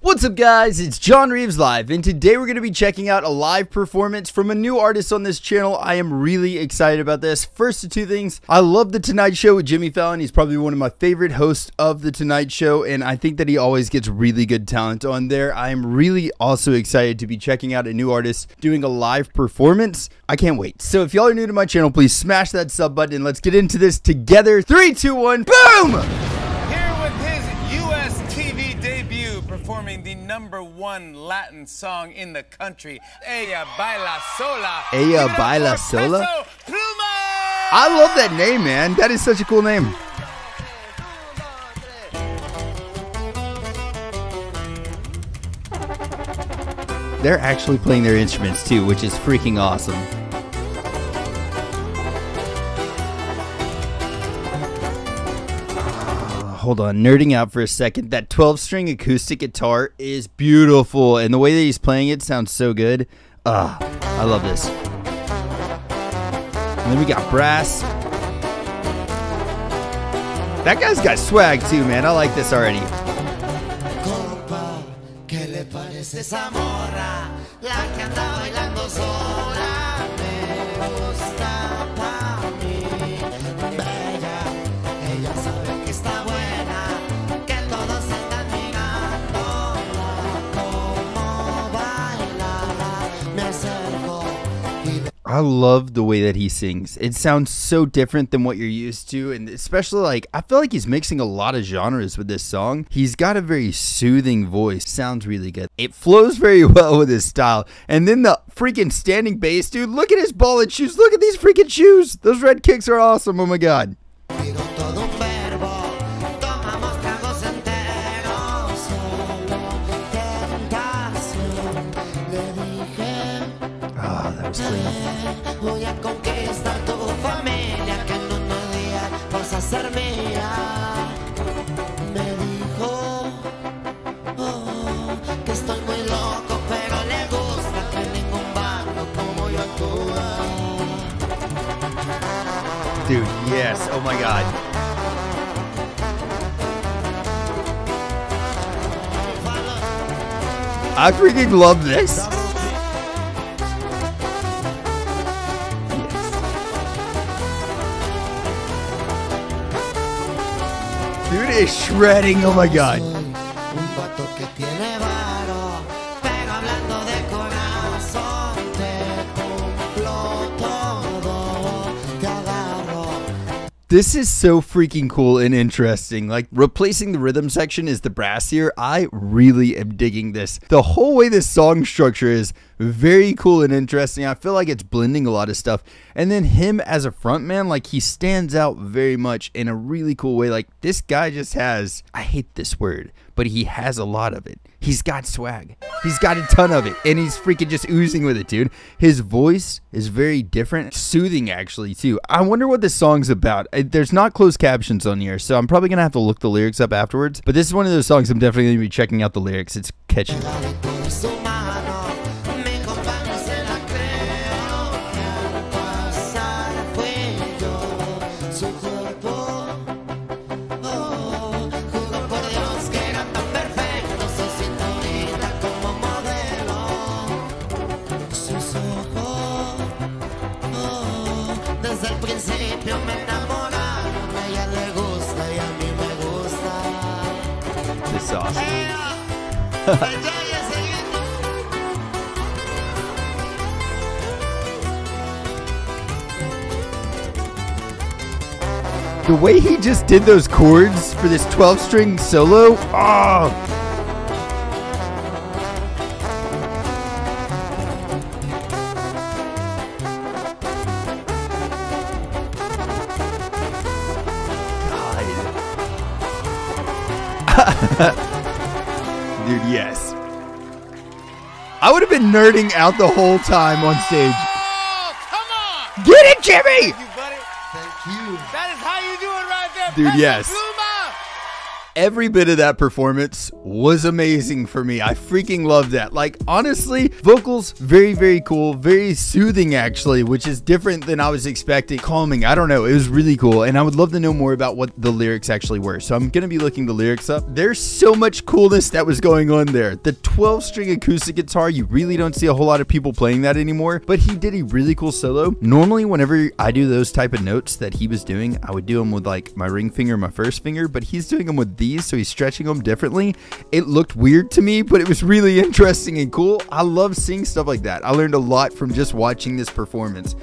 What's up guys, it's John Reaves Live, and today we're going to be checking out a live performance from a new artist on this channel. I am really excited about this. First of two things, I love The Tonight Show with Jimmy Fallon. He's probably one of my favorite hosts of The Tonight Show, and I think that he always gets really good talent on there. I am really also excited to be checking out a new artist doing a live performance. I can't wait. So if y'all are new to my channel, please smash that sub button and let's get into this together. 3, 2, 1, boom! Performing the #1 Latin song in the country, Ella Baila Sola. Ella Baila Sola? I love that name, man. That is such a cool name. They're actually playing their instruments too, which is freaking awesome. Hold on, nerding out for a second. That 12-string acoustic guitar is beautiful, and the way that he's playing it sounds so good. I love this. And then we got brass. That guy's got swag too, man. I like this already. I love the way that he sings. It sounds so different than what you're used to, and especially, like, I feel like he's mixing a lot of genres with this song. He's got a very soothing voice. Sounds really good. It flows very well with his style. And then the freaking standing bass, dude. Look at his ball and shoes. Look at these freaking shoes. Those red kicks are awesome. Oh my god. Dude, yes, oh my god. I freaking love this. Yes. Dude is shredding, oh my god. This is so freaking cool and interesting. Like, replacing the rhythm section is the brass here. I really am digging this. The whole way this song structure is very cool and interesting. I feel like it's blending a lot of stuff. And then him as a frontman, like, he stands out very much in a really cool way. Like, this guy just has, I hate this word, but he has a lot of it. He's got swag. He's got a ton of it, and he's freaking just oozing with it, dude. His voice is very different. Soothing, actually, too. I wonder what this song's about. There's not closed captions on here, so I'm probably going to have to look the lyrics up afterwards. But this is one of those songs I'm definitely going to be checking out the lyrics. It's catchy. This song. The way he just did those chords for this 12-string solo, oh! Dude, yes. I would have been nerding out the whole time on stage. Oh, come on. Get it, Jimmy! Thank you, buddy. Thank you. That is how you do it right there. Dude, yes. every bit of that performance was amazing for me. I freaking love that. Like, honestly, vocals, very, very cool, very soothing actually, which is different than I was expecting. Calming, I don't know, it was really cool. And I would love to know more about what the lyrics actually were. So I'm gonna be looking the lyrics up. There's so much coolness that was going on there. The 12-string acoustic guitar, you really don't see a whole lot of people playing that anymore, but he did a really cool solo. Normally, whenever I do those type of notes that he was doing, I would do them with like my ring finger, my first finger, but he's doing them with these, so he's stretching them differently. It looked weird to me, but it was really interesting and cool. I love seeing stuff like that. I learned a lot from just watching this performance.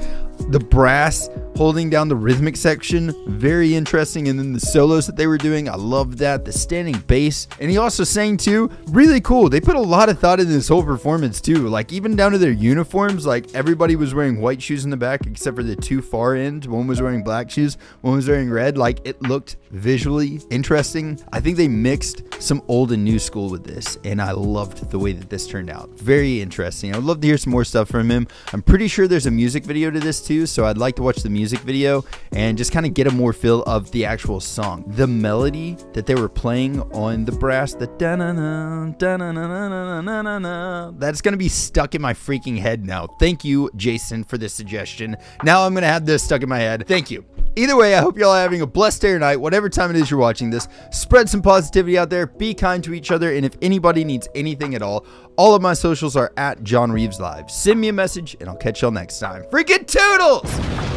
The brass holding down the rhythmic section, very interesting. And then the solos that they were doing, I love that. The standing bass, and he also sang too, really cool. They put a lot of thought into this whole performance too, like even down to their uniforms. Like, everybody was wearing white shoes in the back except for the two far end. One was wearing black shoes, one was wearing red. Like, it looked visually interesting. I think they mixed some old and new school with this, and I loved the way that this turned out. Very interesting. I would love to hear some more stuff from him. I'm pretty sure there's a music video to this too, so I'd like to watch the music video and just kind of get a more feel of the actual song. The melody that they were playing on the brass, the da-na-na, da-na-na-na, na-na-na, that's gonna be stuck in my freaking head now. Thank you, Jason, for this suggestion. Now I'm gonna have this stuck in my head. Thank you. Either way, I hope y'all are having a blessed day or night, whatever time it is you're watching this. Spread some positivity out there, be kind to each other, and if anybody needs anything at all of my socials are at JohnReavesLive. Send me a message, and I'll catch y'all next time. Freaking toodles!